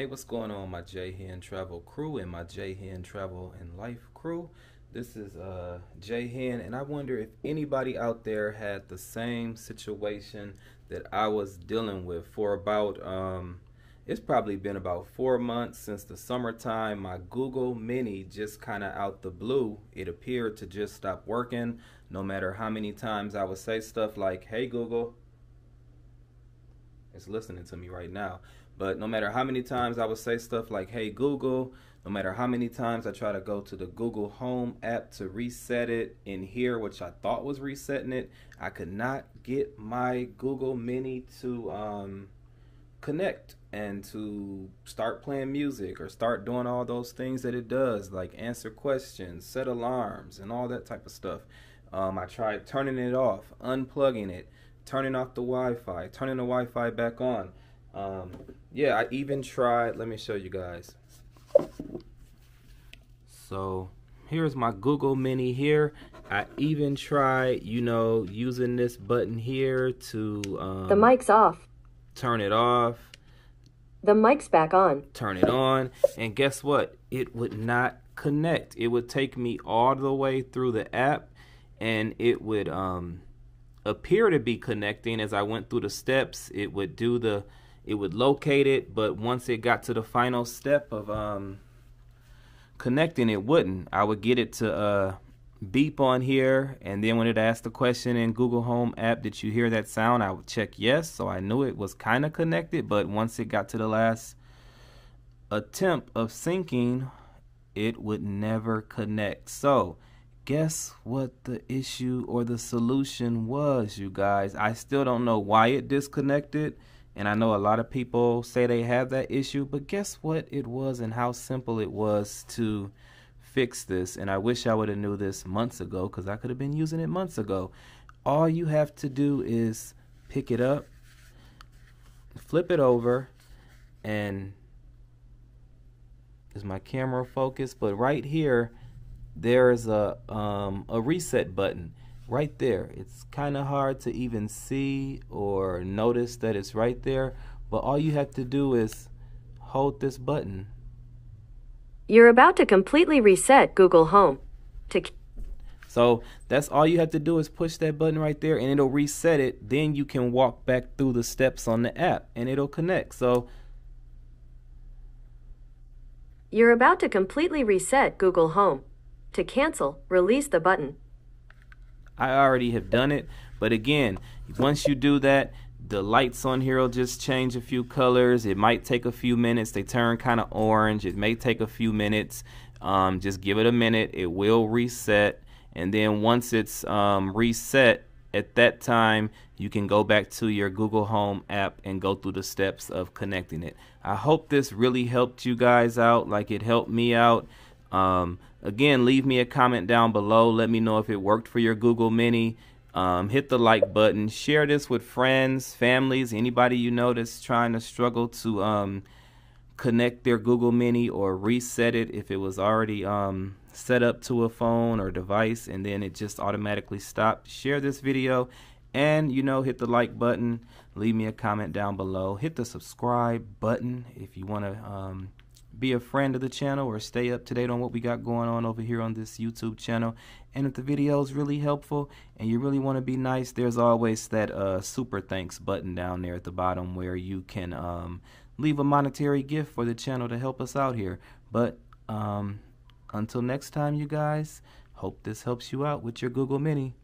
Hey, what's going on, my J-Hen travel crew and my J-Hen travel and life crew? This is J-Hen, and I wonder if anybody out there had the same situation that I was dealing with for about it's probably been about 4 months since the summertime. My Google Mini just kind of out the blue, it appeared to just stop working. No matter how many times I would say stuff like, "Hey Google," it's listening to me right now. But no matter how many times I would say stuff like, "Hey Google," no matter how many times I try to go to the Google Home app to reset it in here, which I thought was resetting it, I could not get my Google Mini to connect and to start playing music or start doing all those things that it does, like answer questions, set alarms, and all that type of stuff. I tried turning it off, unplugging it, turning off the Wi-Fi, turning the Wi-Fi back on. Yeah, I even tried, let me show you guys. So here's my Google Mini here. I even tried, you know, using this button here to the mic's off, turn it off, the mic's back on, turn it on, and guess what? It would not connect. It would take me all the way through the app, and it would appear to be connecting. As I went through the steps, it would do the, it would locate it, but once it got to the final step of connecting, it wouldn't. I would get it to beep on here, and then when it asked the question in Google Home app, "Did you hear that sound?" I would check yes, so I knew it was kind of connected, but once it got to the last attempt of syncing, it would never connect. So guess what the issue or the solution was, you guys? I still don't know why it disconnected, and I know a lot of people say they have that issue, but guess what it was and how simple it was to fix this. And I wish I would have knew this months ago, because I could have been using it months ago. All you have to do is pick it up, flip it over, and is my camera focused? But right here, there is a reset button right there. It's kind of hard to even see or notice that it's right there, but all you have to do is hold this button. You're about to completely reset Google Home. So that's all you have to do is push that button right there, and it'll reset it. Then you can walk back through the steps on the app, and it'll connect. So you're about to completely reset Google Home. To cancel, release the button. I already have done it, but again, once you do that, the lights on here will just change a few colors. It might take a few minutes. They turn kind of orange. It may take a few minutes. Just give it a minute. It will reset, and then once it's reset, at that time, you can go back to your Google Home app and go through the steps of connecting it. I hope this really helped you guys out like it helped me out. Again, leave me a comment down below. Let me know if it worked for your Google Mini. Hit the like button. Share this with friends, families, anybody you know that's trying to struggle to connect their Google Mini or reset it if it was already set up to a phone or device and then it just automatically stopped. Share this video and, you know, hit the like button. Leave me a comment down below. Hit the subscribe button if you want to be a friend of the channel or stay up to date on what we got going on over here on this YouTube channel. And if the video is really helpful and you really want to be nice, there's always that super thanks button down there at the bottom where you can leave a monetary gift for the channel to help us out here. But until next time, you guys, hope this helps you out with your Google Mini.